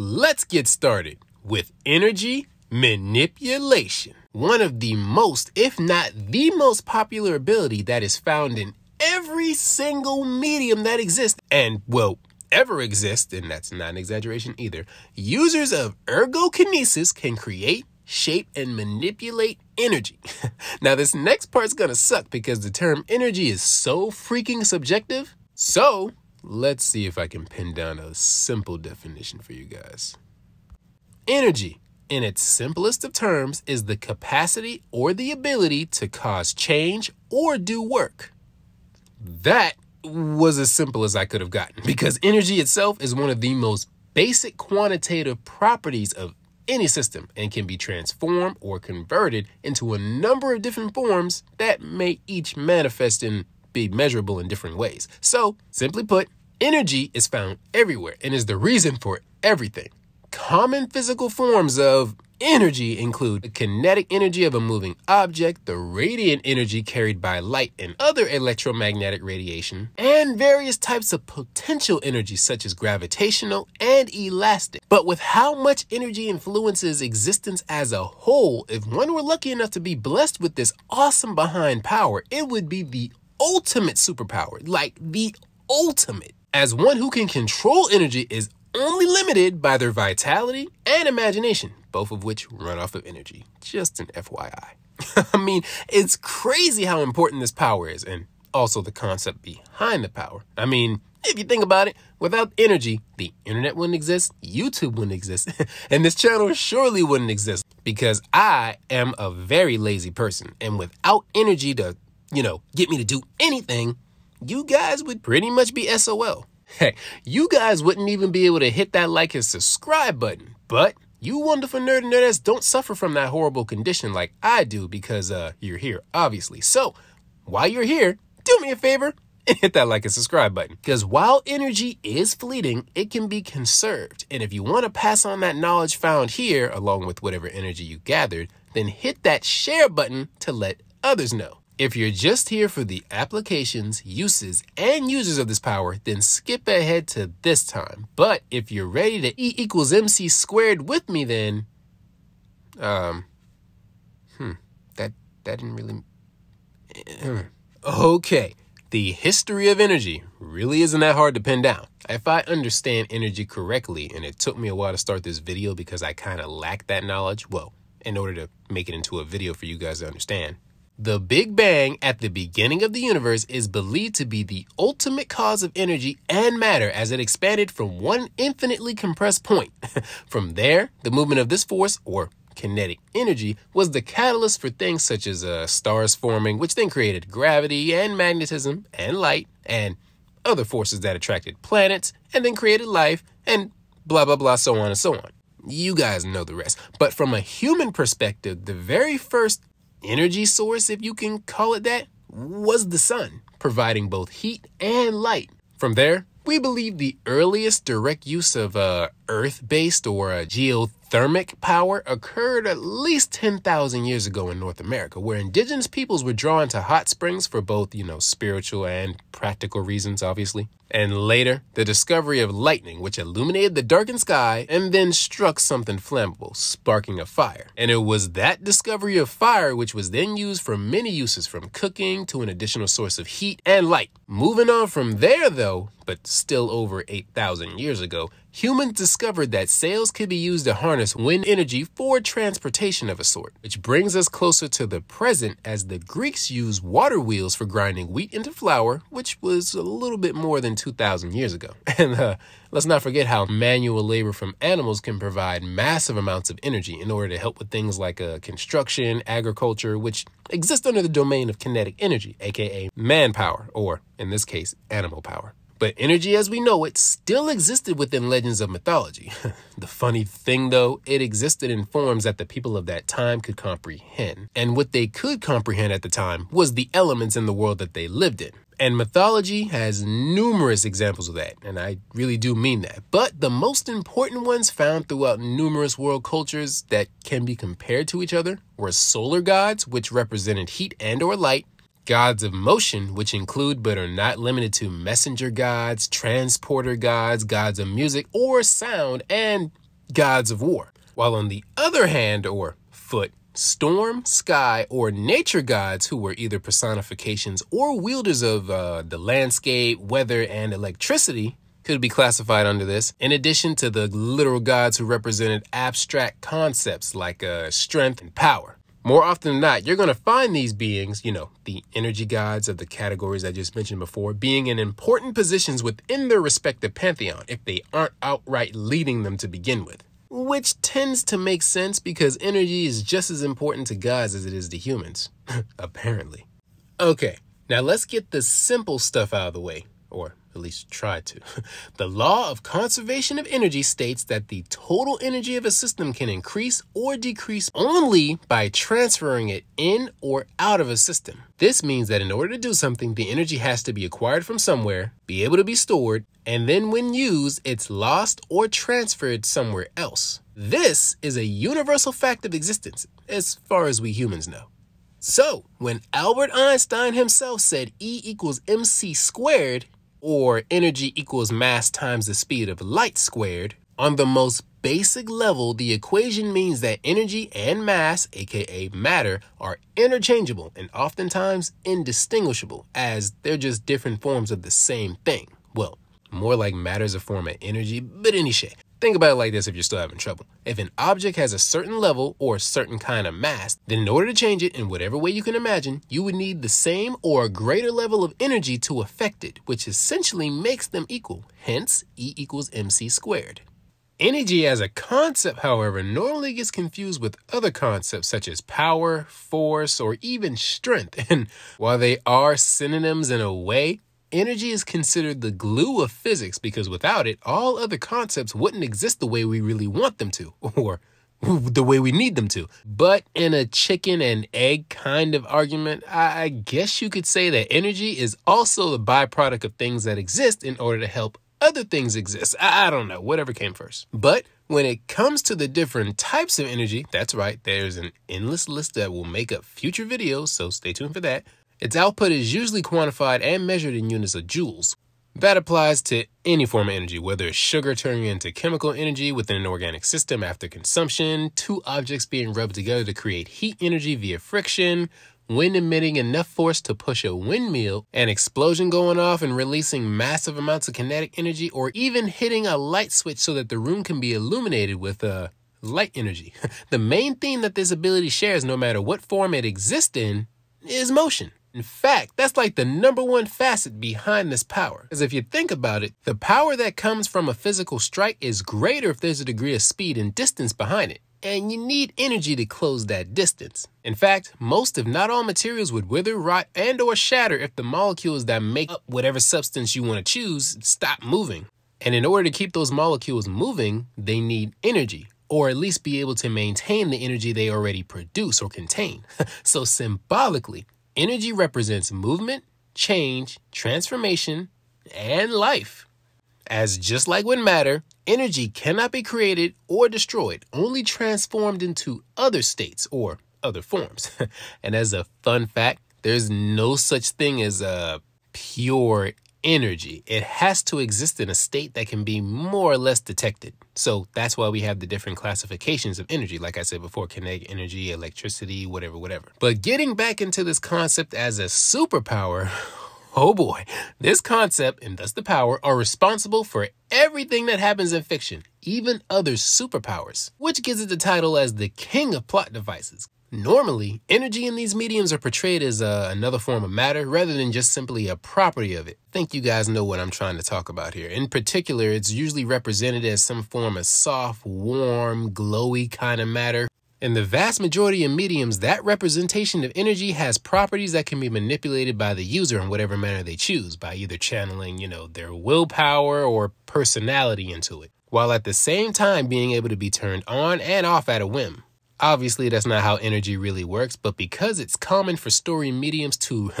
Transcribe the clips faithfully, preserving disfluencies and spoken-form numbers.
Let's get started with energy manipulation. One of the most, if not the most popular ability that is found in every single medium that exists and will ever exist, and that's not an exaggeration either. Users of ergokinesis can create, shape, and manipulate energy. Now, this next part's gonna suck because the term energy is so freaking subjective. So let's see if I can pin down a simple definition for you guys. Energy, in its simplest of terms, is the capacity or the ability to cause change or do work. That was as simple as I could have gotten because energy itself is one of the most basic quantitative properties of any system and can be transformed or converted into a number of different forms that may each manifest in be measurable in different ways. So, simply put, energy is found everywhere and is the reason for everything. Common physical forms of energy include the kinetic energy of a moving object, the radiant energy carried by light and other electromagnetic radiation, and various types of potential energy such as gravitational and elastic. But with how much energy influences existence as a whole, if one were lucky enough to be blessed with this awesome behind power, it would be the ultimate superpower, like the ultimate, as one who can control energy is only limited by their vitality and imagination, both of which run off of energy. Just an F Y I. I mean, it's crazy how important this power is, and also the concept behind the power. I mean, if you think about it, without energy, the internet wouldn't exist, YouTube wouldn't exist, and this channel surely wouldn't exist, because I am a very lazy person, and without energy to you know, get me to do anything, you guys would pretty much be S O L. Hey, you guys wouldn't even be able to hit that like and subscribe button. But you wonderful nerd and nerdettes don't suffer from that horrible condition like I do because uh, you're here, obviously. So while you're here, do me a favor and hit that like and subscribe button. Because while energy is fleeting, it can be conserved. And if you want to pass on that knowledge found here, along with whatever energy you gathered, then hit that share button to let others know. If you're just here for the applications, uses, and users of this power, then skip ahead to this time. But if you're ready to E equals M C squared with me, then, um, hmm, that, that didn't really, okay. The history of energy really isn't that hard to pin down. If I understand energy correctly, and it took me a while to start this video because I kind of lacked that knowledge, well, in order to make it into a video for you guys to understand. The Big Bang at the beginning of the universe is believed to be the ultimate cause of energy and matter as it expanded from one infinitely compressed point. From there, the movement of this force, or kinetic energy, was the catalyst for things such as uh, stars forming, which then created gravity and magnetism and light and other forces that attracted planets and then created life and blah, blah, blah, so on and so on. You guys know the rest. But from a human perspective, the very first energy source, if you can call it that, was the sun, providing both heat and light. From there, we believe the earliest direct use of uh, earth-based or uh, geothermic power occurred at least ten thousand years ago in North America, where indigenous peoples were drawn to hot springs for both, you know, spiritual and practical reasons, obviously. And later, the discovery of lightning, which illuminated the darkened sky and then struck something flammable, sparking a fire. And it was that discovery of fire which was then used for many uses, from cooking to an additional source of heat and light. Moving on from there, though, but still over eight thousand years ago, humans discovered that sails could be used to harness wind energy for transportation of a sort, which brings us closer to the present as the Greeks used water wheels for grinding wheat into flour, which was a little bit more than two thousand years ago. And uh, let's not forget how manual labor from animals can provide massive amounts of energy in order to help with things like uh, construction, agriculture, which exist under the domain of kinetic energy, aka manpower, or in this case, animal power. But energy as we know it still existed within legends of mythology. The funny thing, though, it existed in forms that the people of that time could comprehend. And what they could comprehend at the time was the elements in the world that they lived in. And mythology has numerous examples of that, and I really do mean that. But the most important ones found throughout numerous world cultures that can be compared to each other were solar gods, which represented heat and or light, gods of motion, which include but are not limited to messenger gods, transporter gods, gods of music or sound, and gods of war, while on the other hand or foot, storm, sky, or nature gods who were either personifications or wielders of uh, the landscape, weather, and electricity could be classified under this, in addition to the literal gods who represented abstract concepts like uh, strength and power. More often than not, you're going to find these beings, you know, the energy gods of the categories I just mentioned before, being in important positions within their respective pantheon if they aren't outright leading them to begin with. Which tends to make sense because energy is just as important to gods as it is to humans, apparently. Okay, now let's get the simple stuff out of the way, or at least try to. The law of conservation of energy states that the total energy of a system can increase or decrease only by transferring it in or out of a system. This means that in order to do something, the energy has to be acquired from somewhere, be able to be stored, and then when used, it's lost or transferred somewhere else. This is a universal fact of existence, as far as we humans know. So, when Albert Einstein himself said E equals mc squared, or energy equals mass times the speed of light squared, on the most basic level, the equation means that energy and mass, aka matter, are interchangeable and oftentimes indistinguishable, as they're just different forms of the same thing. Well, more like matter is a form of energy, but any shit. Think about it like this if you're still having trouble. If an object has a certain level or a certain kind of mass, then in order to change it in whatever way you can imagine, you would need the same or a greater level of energy to affect it, which essentially makes them equal. Hence, E equals mc squared. Energy as a concept, however, normally gets confused with other concepts such as power, force, or even strength. And while they are synonyms in a way, energy is considered the glue of physics because without it, all other concepts wouldn't exist the way we really want them to, or the way we need them to. But in a chicken and egg kind of argument, I guess you could say that energy is also the byproduct of things that exist in order to help other things exist. I don't know, whatever came first. But when it comes to the different types of energy, that's right, there's an endless list that will make up future videos, so stay tuned for that. Its output is usually quantified and measured in units of joules. That applies to any form of energy, whether it's sugar turning into chemical energy within an organic system after consumption, two objects being rubbed together to create heat energy via friction, wind emitting enough force to push a windmill, an explosion going off and releasing massive amounts of kinetic energy, or even hitting a light switch so that the room can be illuminated with uh, light energy. The main theme that this ability shares, no matter what form it exists in, is motion. In fact, that's like the number one facet behind this power. Because if you think about it, the power that comes from a physical strike is greater if there's a degree of speed and distance behind it. And you need energy to close that distance. In fact, most if not all materials would wither, rot, and or shatter if the molecules that make up whatever substance you want to choose stop moving. And in order to keep those molecules moving, they need energy, or at least be able to maintain the energy they already produce or contain. So symbolically, energy represents movement, change, transformation, and life. As just like with matter, energy cannot be created or destroyed, only transformed into other states or other forms. And as a fun fact, there's no such thing as a pure energy. It has to exist in a state that can be more or less detected. So that's why we have the different classifications of energy, like I said before, kinetic energy, electricity, whatever, whatever. But getting back into this concept as a superpower, oh boy, this concept, and thus the power, are responsible for everything that happens in fiction, even other superpowers, which gives it the title as the king of plot devices. Normally, energy in these mediums are portrayed as uh, another form of matter rather than just simply a property of it. I think you guys know what I'm trying to talk about here. In particular, it's usually represented as some form of soft, warm, glowy kind of matter. In the vast majority of mediums, that representation of energy has properties that can be manipulated by the user in whatever manner they choose, by either channeling, you know, their willpower or personality into it, while at the same time being able to be turned on and off at a whim. Obviously, that's not how energy really works, but because it's common for story mediums to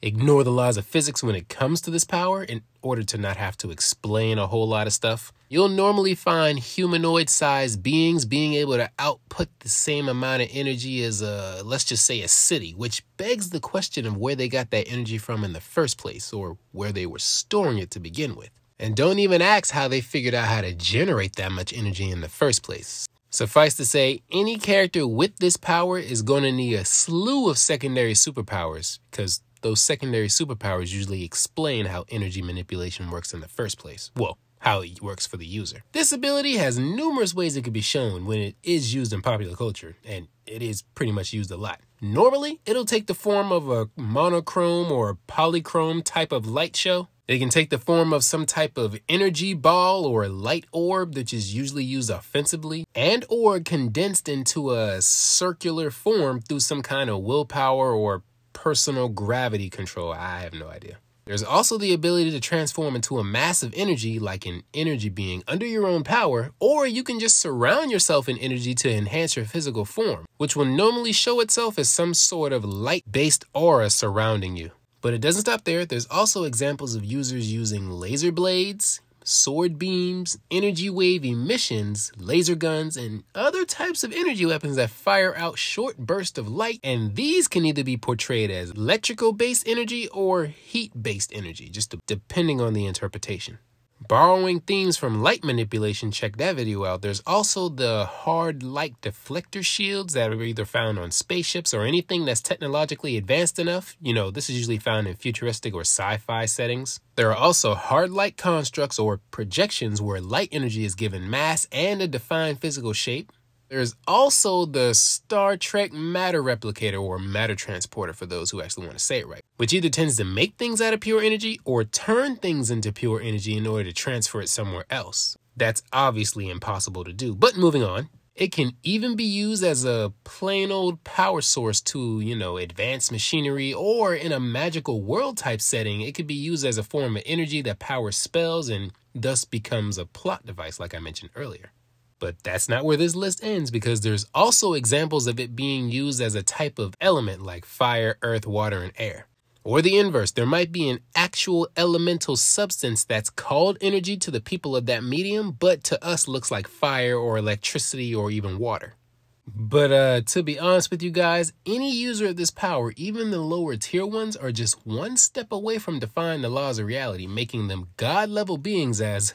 ignore the laws of physics when it comes to this power in order to not have to explain a whole lot of stuff, you'll normally find humanoid-sized beings being able to output the same amount of energy as, a, let's just say, a city, which begs the question of where they got that energy from in the first place, or where they were storing it to begin with. and don't even ask how they figured out how to generate that much energy in the first place. Suffice to say, any character with this power is going to need a slew of secondary superpowers, because those secondary superpowers usually explain how energy manipulation works in the first place. Well, how it works for the user. This ability has numerous ways it could be shown when it is used in popular culture, and it is pretty much used a lot. Normally, it'll take the form of a monochrome or polychrome type of light show. It can take the form of some type of energy ball or light orb, that is usually used offensively, and or condensed into a circular form through some kind of willpower or personal gravity control. I have no idea. There's also the ability to transform into a mass of energy, like an energy being, under your own power, or you can just surround yourself in energy to enhance your physical form, which will normally show itself as some sort of light-based aura surrounding you. But it doesn't stop there. There's also examples of users using laser blades, sword beams, energy wave emissions, laser guns, and other types of energy weapons that fire out short bursts of light, and these can either be portrayed as electrical-based energy or heat-based energy, just depending on the interpretation. Borrowing themes from light manipulation, check that video out. There's also the hard light deflector shields that are either found on spaceships or anything that's technologically advanced enough. You know, this is usually found in futuristic or sci-fi settings. There are also hard light constructs or projections where light energy is given mass and a defined physical shape. There's also the Star Trek matter replicator or matter transporter, for those who actually want to say it right, which either tends to make things out of pure energy or turn things into pure energy in order to transfer it somewhere else. That's obviously impossible to do, but moving on. It can even be used as a plain old power source to, you know, advanced machinery, or in a magical world type setting, it could be used as a form of energy that powers spells and thus becomes a plot device, like I mentioned earlier. But that's not where this list ends, because there's also examples of it being used as a type of element like fire, earth, water, and air. Or the inverse, there might be an actual elemental substance that's called energy to the people of that medium, but to us looks like fire or electricity or even water. But uh, to be honest with you guys, any user of this power, even the lower tier ones, are just one step away from defying the laws of reality, making them god-level beings, as...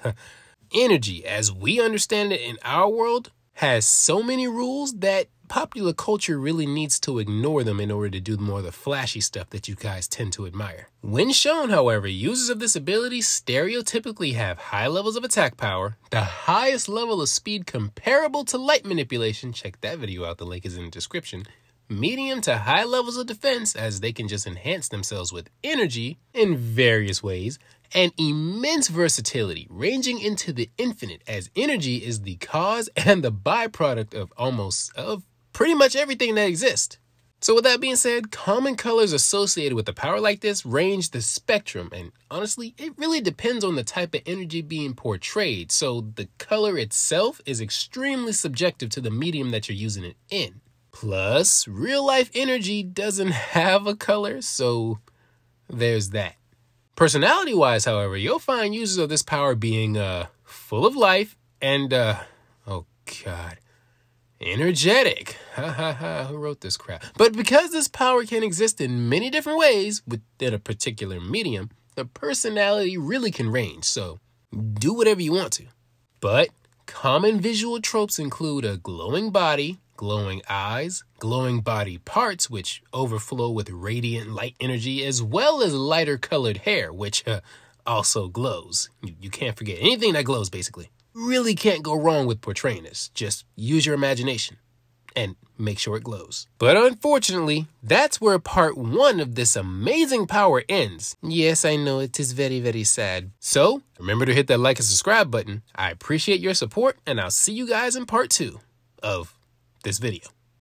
Energy, as we understand it in our world, has so many rules that popular culture really needs to ignore them in order to do more of the flashy stuff that you guys tend to admire. When shown, however, users of this ability stereotypically have high levels of attack power, the highest level of speed comparable to light manipulation, check that video out, the link is in the description, medium to high levels of defense, as they can just enhance themselves with energy in various ways, and immense versatility, ranging into the infinite, as energy is the cause and the byproduct of almost of pretty much everything that exists. So with that being said, common colors associated with a power like this range the spectrum, and honestly, it really depends on the type of energy being portrayed, so the color itself is extremely subjective to the medium that you're using it in. Plus, real-life energy doesn't have a color, so there's that. Personality-wise, however, you'll find users of this power being uh, full of life and, uh, oh god, energetic. Ha ha ha, who wrote this crap? But because this power can exist in many different ways within a particular medium, the personality really can range, so do whatever you want to. But common visual tropes include a glowing body, glowing eyes, glowing body parts, which overflow with radiant light energy, as well as lighter colored hair, which uh, also glows. You, you can't forget anything that glows, basically. Really can't go wrong with portraying this. Just use your imagination and make sure it glows. But unfortunately, that's where part one of this amazing power ends. Yes, I know it is very, very sad. So remember to hit that like and subscribe button. I appreciate your support, and I'll see you guys in part two of this video.